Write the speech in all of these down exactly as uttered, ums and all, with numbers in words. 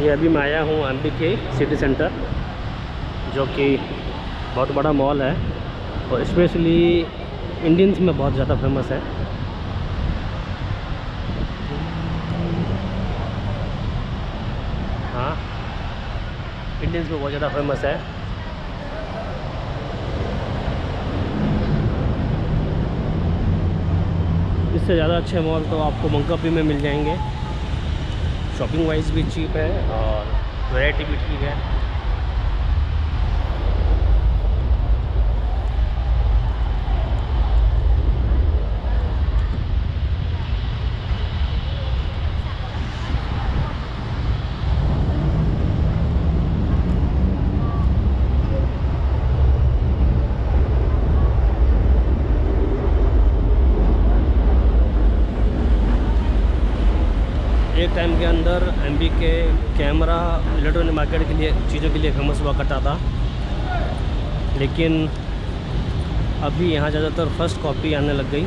ये अभी मैं आया हूँ M B K city centre, जो कि बहुत बड़ा मॉल है और स्पेशली इंडियंस में बहुत ज़्यादा फेमस है। हाँ, इंडियंस में बहुत ज़्यादा फेमस है। इससे ज़्यादा अच्छे मॉल तो आपको मंकापी में मिल जाएंगे। शॉपिंग वाइज भी चीप है और वैरायटी भी ठीक है। एक टाइम के अंदर एमबीके कैमरा इलेक्ट्रॉनिक मार्केट के लिए चीज़ों के लिए फेमस हुआ करता था, लेकिन अभी यहाँ ज़्यादातर फर्स्ट कॉपी आने लग गई।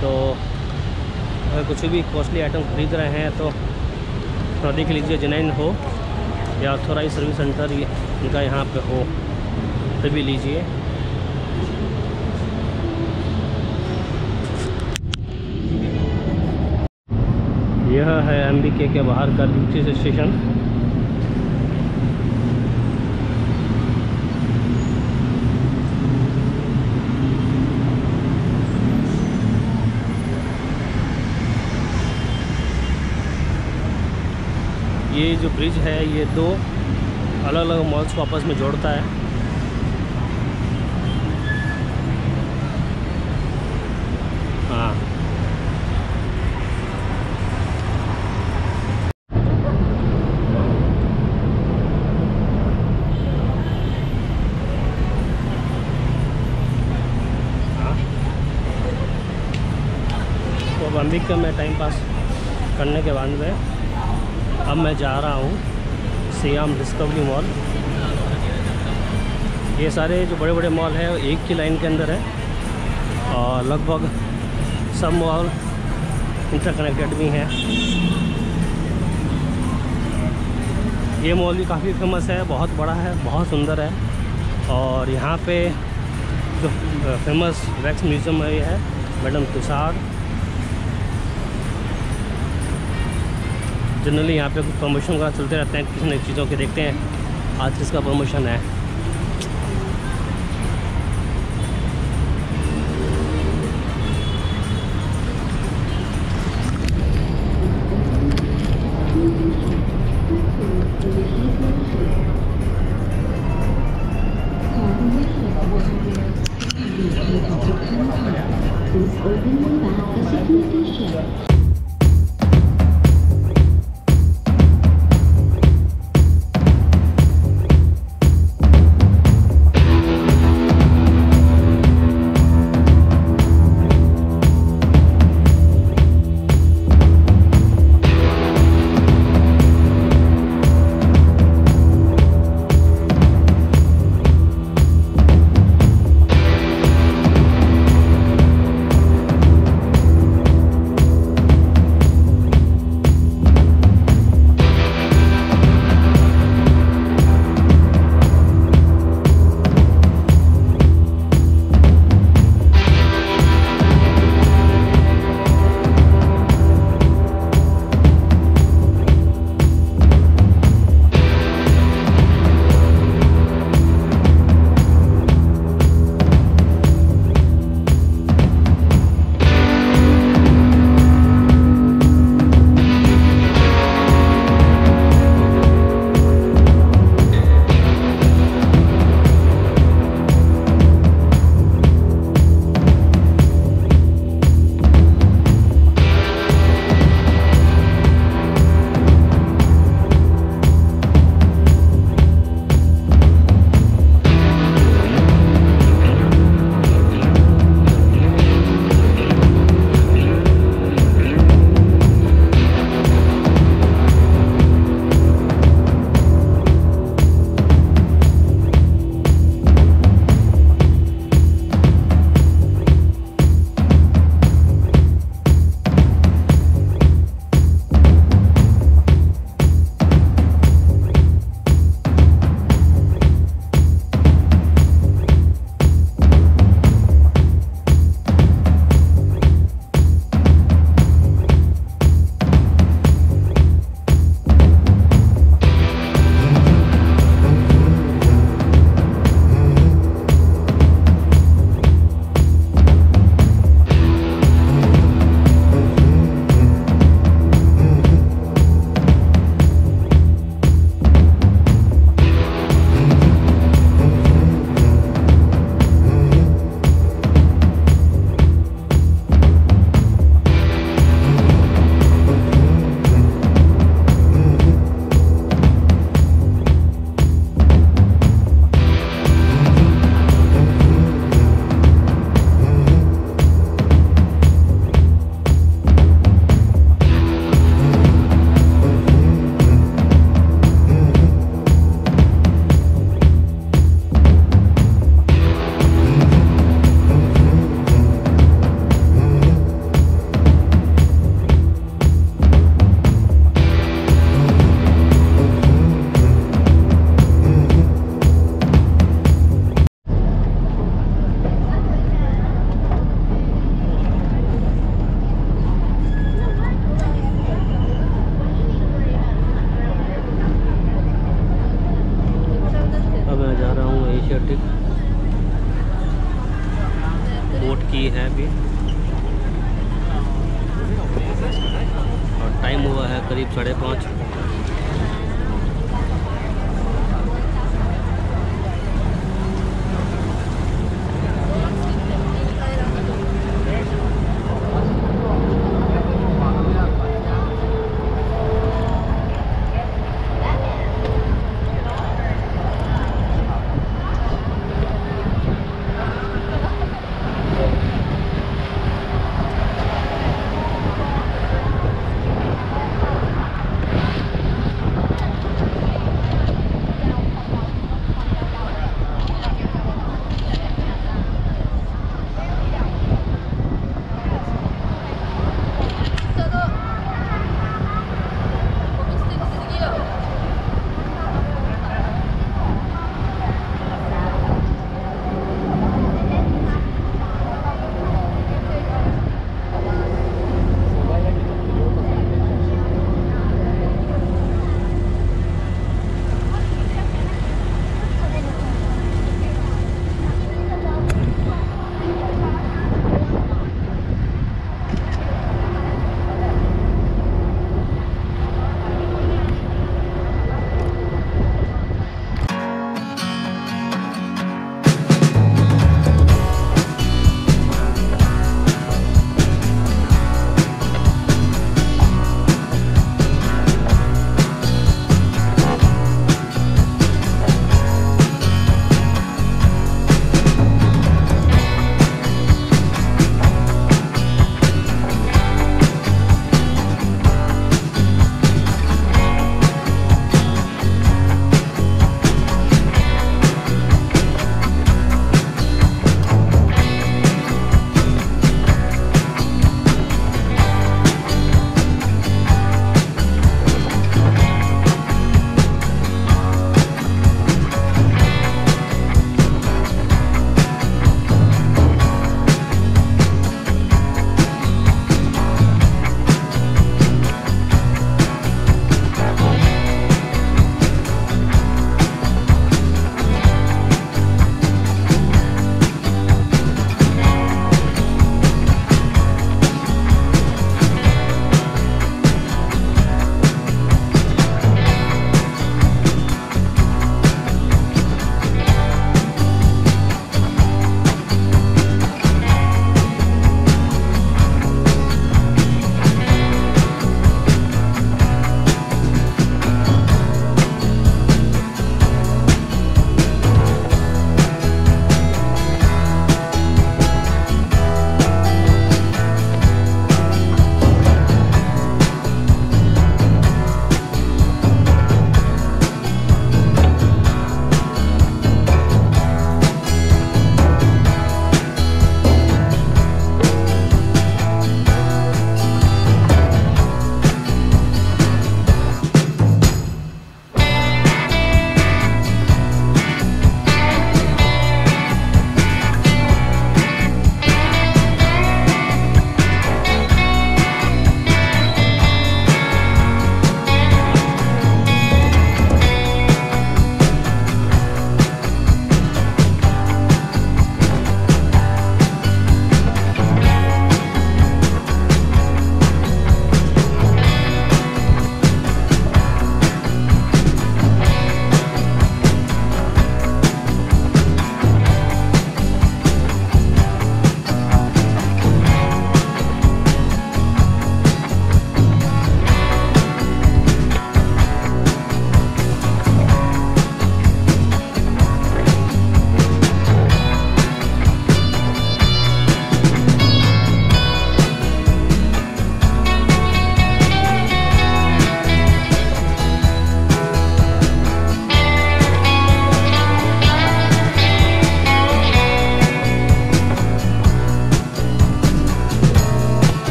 तो अगर कुछ भी कॉस्टली आइटम खरीद रहे हैं तो थोड़ा देख लीजिए, जेन्युइन हो या ऑथोराइज सर्विस सेंटर इनका यहाँ पे हो तभी लीजिए। यह है एमबीके के बाहर का ड्यूटी स्टेशन। ये जो ब्रिज है ये दो अलग अलग मॉल्स को आपस में जोड़ता है। हाँ, एमबीके में टाइम पास करने के बाद में अब मैं जा रहा हूँ सियाम डिस्कवरी मॉल। ये सारे जो बड़े बड़े मॉल हैं एक ही लाइन के अंदर है और लगभग सब मॉल इंटरकनेक्टेड भी हैं। ये मॉल भी काफ़ी फेमस है, बहुत बड़ा है, बहुत सुंदर है। और यहाँ पे जो फेमस वैक्स म्यूज़ियम है, ये है मैडम तुसाद। जनरली यहाँ पे कुछ प्रमोशन का चलते रहते हैं, किसी नई चीज़ों के देखते हैं आज किसका प्रमोशन है। करीब साढ़े पाँच।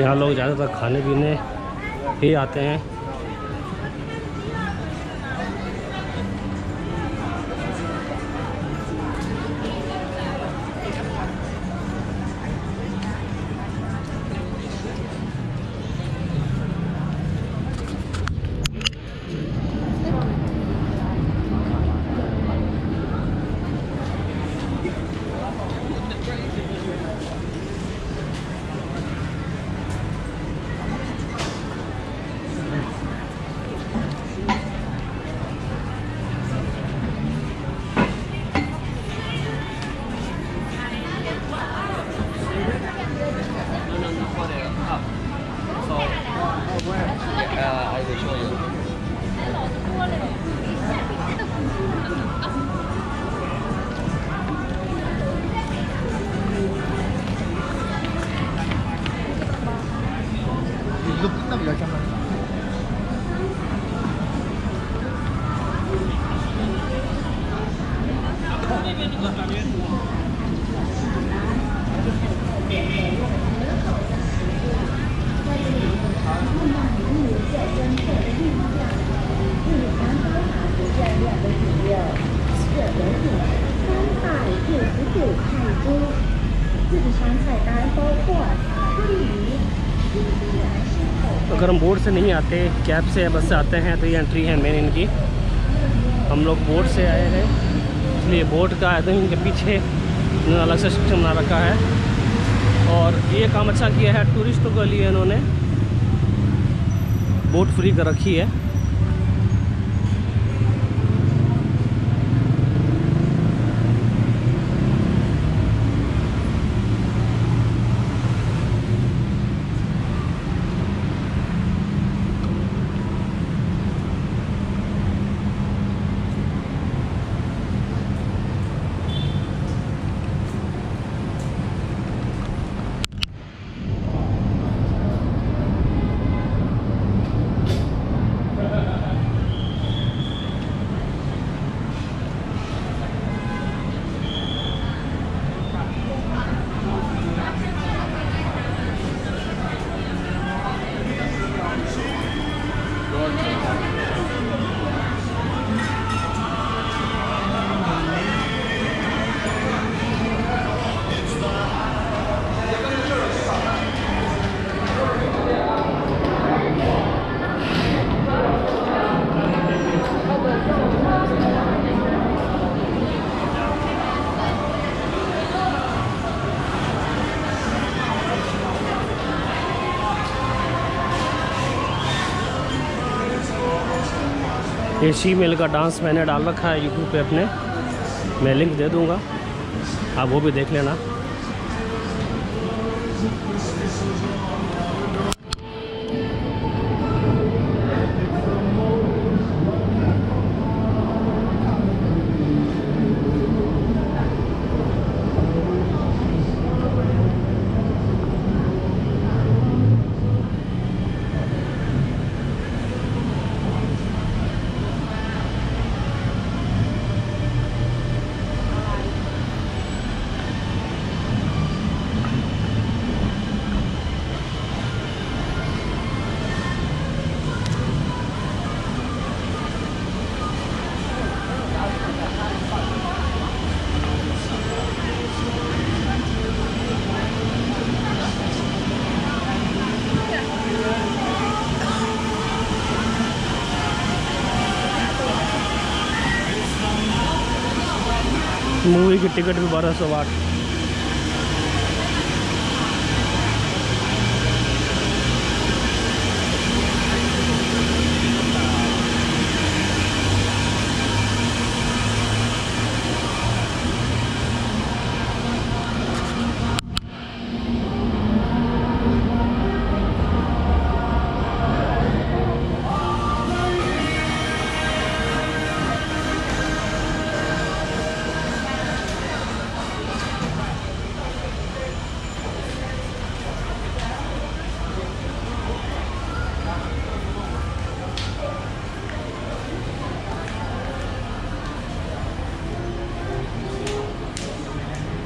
यहाँ लोग ज़्यादातर खाने पीने ही आते हैं। अगर हम बोर्ड से नहीं आते, कैब से या बस से आते हैं तो ये एंट्री है मेन इनकी। हम लोग बोर्ड से आए हैं इसलिए बोर्ड का एकदम इनके पीछे इन्होंने अलग से सिस्टम बना रखा है और ये काम अच्छा किया है टूरिस्टों के लिए। इन्होंने बोट फ्री कर रखी है। ये शीमेल का डांस मैंने डाल रखा है यूट्यूब पे अपने, मैं लिंक दे दूंगा, आप वो भी देख लेना। मूवी की टिकट भी बारह सौ आठ।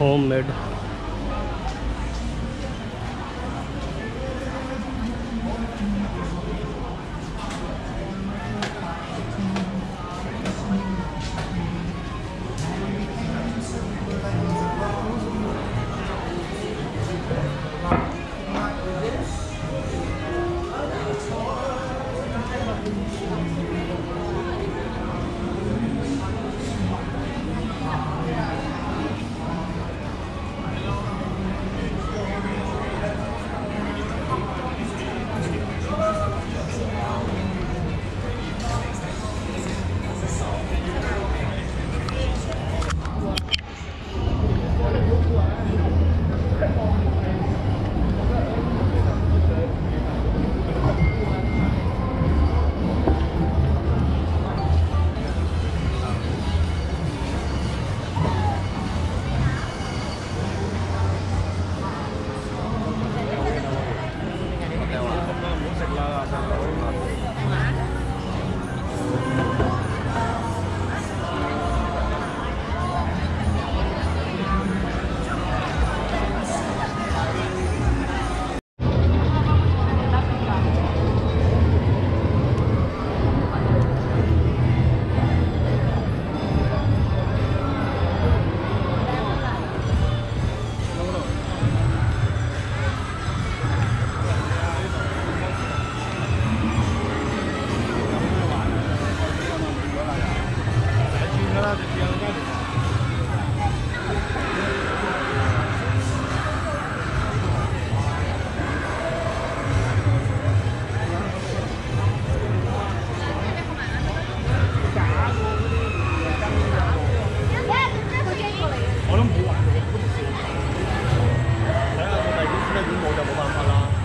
Home made along.